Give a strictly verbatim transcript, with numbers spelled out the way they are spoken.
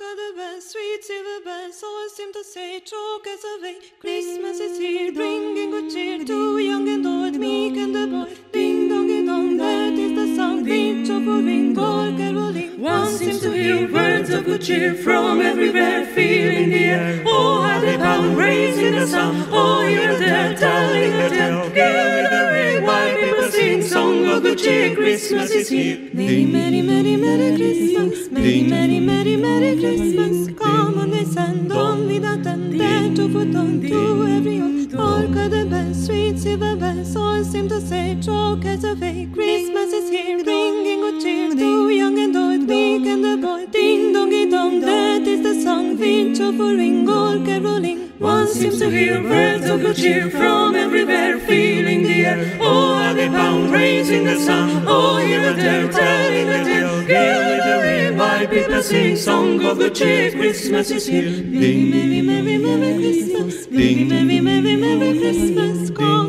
of the bells, sweet silver bells, all seem to say, chalk as a veil. Christmas is here, bringing good cheer to young and old, meek and the boy. Ding dongy dong, that is the sound, ring chauffeur, ring, all caroling. One seems to hear words of good cheer from everywhere, feeling the air. Oh, how they pound, raising the sound, oh, here and there, telling the tale. Give the ring, why people sing, song of good cheer, Christmas is here. Merry, merry, merry, merry Christmas, merry, merry, merry, merry Christmas. Come on, descend on without end, there to put on to every one. Polka the bells, sweet silver bells, all seem to say, chalk as a veil. Christmas is here, ringing with cheer to young and old, big and the boy. Ding dongy dong, that is the song, winch of a ring, all caroling. One seems to hear words of good cheer from everywhere, feeling the air. Oh, how they pound, raising the sun. Oh, here and there, telling the tale. Here the way, why people sing, song of good cheer, Christmas is here. Merry, merry, merry, merry Christmas. Merry, merry, merry, merry Christmas. Come.